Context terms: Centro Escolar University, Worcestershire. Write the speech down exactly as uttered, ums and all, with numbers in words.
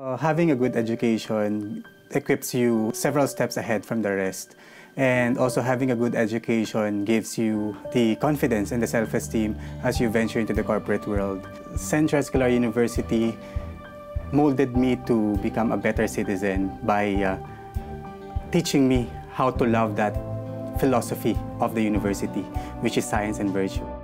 Uh, having a good education equips you several steps ahead from the rest. And also having a good education gives you the confidence and the self-esteem as you venture into the corporate world. Centro Escolar University molded me to become a better citizen by uh, teaching me how to love that philosophy of the university, which is science and virtue.